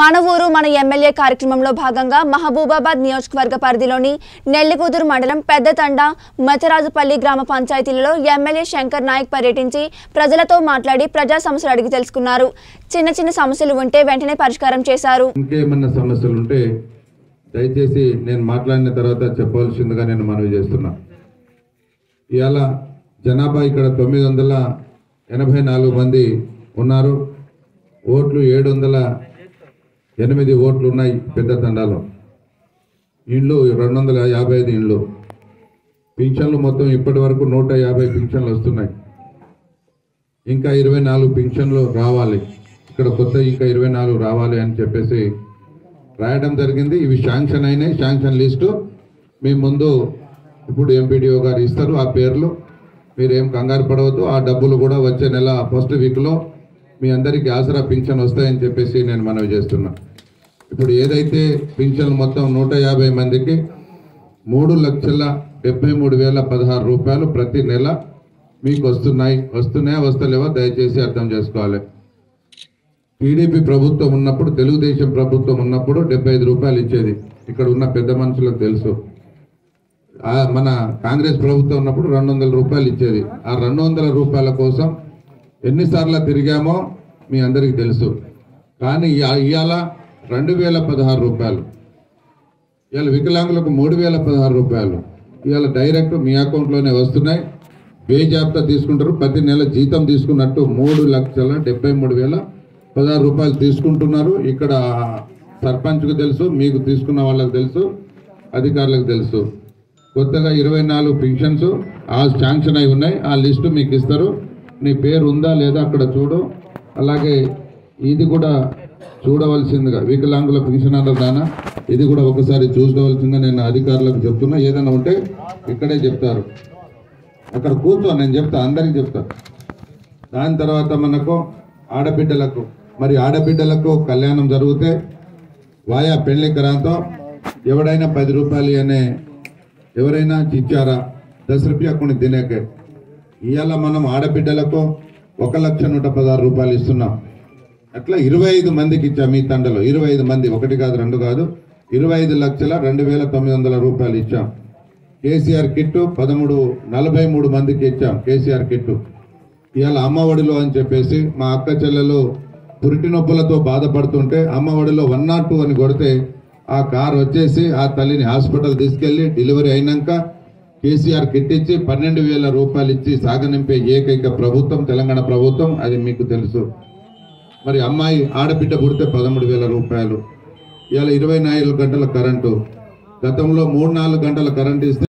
మనవూరు మన ఎమ్మెల్యే కార్యక్రమంలో భాగంగా మహబూబాబాద్ నియోజకవర్గ పరిధిలోని నెల్లికూతురు మండలం పెద్దతండ మచరాజుపల్లి గ్రామ పంచాయతీలలో ఎమ్మెల్యే శంకర్ నాయక్ పర్యటించి ప్రజలతో మాట్లాడి ప్రజా సమస్యలు అడిగి తెలుసుకున్నారు. చిన్న చిన్న సమస్యలు ఉంటే వెంటనే పరిష్కారం చేశారు. ఇంకేమన్నా సమస్యలు ఉంటే దయచేసి నేను మాట్లాడిన తర్వాత చెప్పాల్సిందిగా నేను మనవి చేస్తున్నా. ఇవాళ జనాభా ఇక్కడ 984 మంది ఉన్నారు. ఓట్లు 708 ఓట్లు ఉన్నాయి. పెద్ద తండాలో ఇండ్లు 255 ఇండ్లు, పింఛన్లు మొత్తం ఇప్పటి వరకు 150 పింఛన్లు వస్తున్నాయి. ఇంకా 24 పింఛన్లు రావాలి. ఇక్కడ కొత్త ఇంకా 24 రావాలి అని చెప్పేసి రాయడం జరిగింది. ఇవి శాంక్షన్ అయినాయి. శాంక్షన్ లిస్టు మీ ముందు ఇప్పుడు ఎంపీడీఓ గారు ఇస్తారు. ఆ పేర్లు మీరేం కంగారు పడవద్దు. ఆ డబ్బులు కూడా వచ్చే నెల ఫస్ట్ వీక్లో మీ అందరికీ ఆసరా పింఛన్ వస్తాయని చెప్పేసి నేను మనవి చేస్తున్నా. ఇప్పుడు ఏదైతే పింఛన్లు మొత్తం 150 మందికి 3,73,016 రూపాయలు ప్రతి నెల మీకు వస్తలేవా దయచేసి అర్థం చేసుకోవాలి. టీడీపీ ప్రభుత్వం ఉన్నప్పుడు, తెలుగుదేశం ప్రభుత్వం ఉన్నప్పుడు 75 రూపాయలు ఇచ్చేది. ఇక్కడ ఉన్న పెద్ద మనుషులకు తెలుసు. మన కాంగ్రెస్ ప్రభుత్వం ఉన్నప్పుడు 200 రూపాయలు ఇచ్చేది. ఆ 200 రూపాయల కోసం ఎన్నిసార్లు తిరిగామో మీ అందరికీ తెలుసు. కానీ ఇవాళ 2,016 రూపాయలు, ఇవాళ వికలాంగులకు 3,016 రూపాయలు ఇవాళ డైరెక్ట్ మీ అకౌంట్లోనే వస్తున్నాయి. బేజాబ్తా తీసుకుంటారు. ప్రతి నెల జీతం తీసుకున్నట్టు 3,73,016 రూపాయలు తీసుకుంటున్నారు. ఇక్కడ సర్పంచ్కు తెలుసు, మీకు తీసుకున్న వాళ్ళకు తెలుసు, అధికారులకు తెలుసు. కొత్తగా 24 పింఛన్స్ ఆ శాంక్షన్ అయి ఉన్నాయి. ఆ లిస్టు మీకు ఇస్తారు. నీ పేరు ఉందా లేదా అక్కడ చూడు. అలాగే ఇది కూడా చూడవలసిందిగా, వికలాంగుల పింఛన్ అన్నదానా ఇది కూడా ఒకసారి చూసుకోవాల్సిందిగా నేను అధికారులకు చెప్తున్నా. ఏదైనా ఉంటే ఇక్కడే చెప్తారు. అక్కడ కూర్చో, నేను చెప్తా, అందరికీ చెప్తా. దాని తర్వాత మనకు ఆడబిడ్డలకు, మరి ఆడబిడ్డలకు కళ్యాణం జరిగితే వాయా పెళ్లి కరాంతో ఎవడైనా 10 రూపాయలు అనే ఎవరైనా ఇచ్చారా? 10 రూపాయ కొన్ని తినేకే. ఇవాళ మనం ఆడబిడ్డలకు 1,00,116 రూపాయలు ఇస్తున్నాం. అట్లా 25 మందికి ఇచ్చాం. మీ తండలో 25 మంది, ఒకటి కాదు రెండు కాదు, 25,02,900 రూపాయలు ఇచ్చాం. కేసీఆర్ కిట్టు 1,343 మందికి ఇచ్చాం. కేసీఆర్ కిట్టు ఇవాళ అమ్మఒడిలో అని చెప్పేసి మా అక్క చెల్లెలు పురిటి నొప్పులతో బాధపడుతుంటే అమ్మఒడిలో 102 అని కొడితే ఆ కారు వచ్చేసి ఆ తల్లిని హాస్పిటల్ తీసుకెళ్లి డెలివరీ అయినాక కేసీఆర్ కిట్ ఇచ్చి 12,000 రూపాయలు ఇచ్చి సాగనింపే ఏకైక ప్రభుత్వం తెలంగాణ ప్రభుత్వం, అది మీకు తెలుసు. మరి అమ్మాయి ఆడబిడ్డ పుడితే 13,000 రూపాయలు. ఇవాళ 24 గంటల కరెంటు, గతంలో 3-4 గంటల కరెంటు ఇస్తే